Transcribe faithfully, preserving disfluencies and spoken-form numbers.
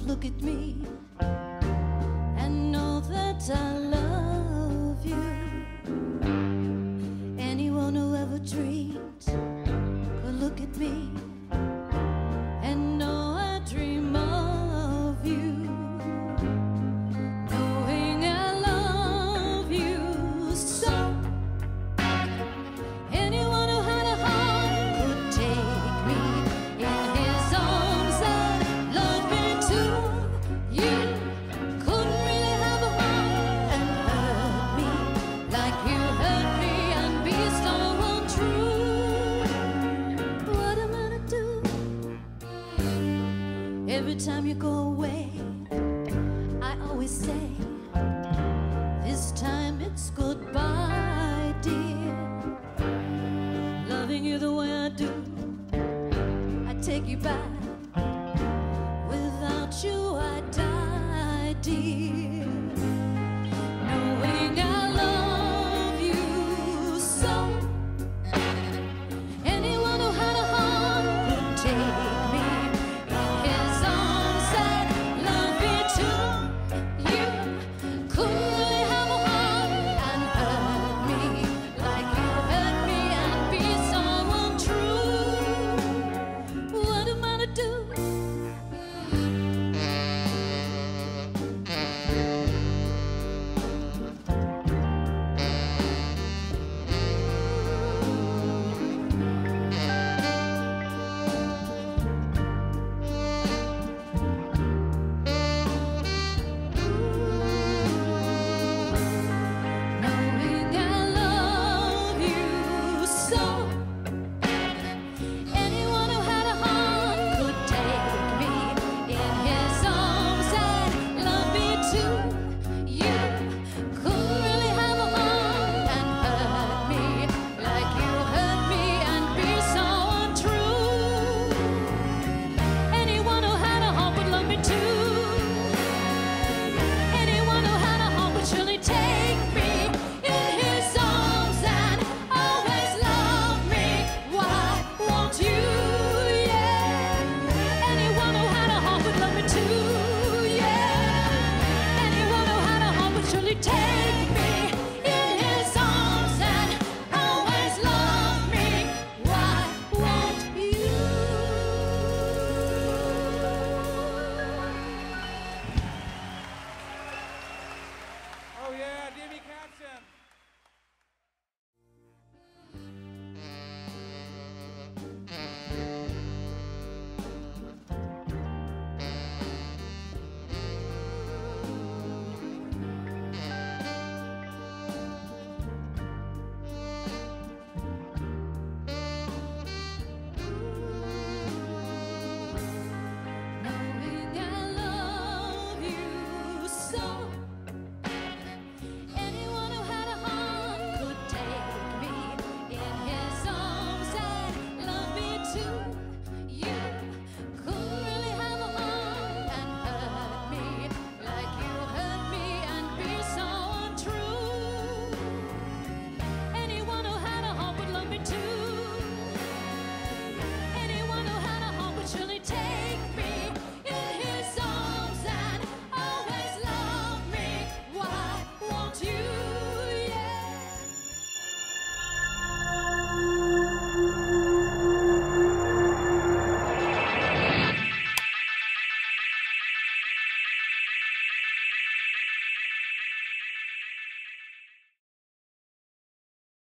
would look at me and know that I love you. Anyone who ever dreams could look at me and know I dream of you. Knowing I love you so, anyone who had a heart could take me in his arms and love me too. You couldn't really have a heart and hurt me like you hurt me and be so untrue. What am I to do? Every time you go away, I always say, this time it's goodbye, dear. Loving you the way I do, I take you back. Without you, I die, dear.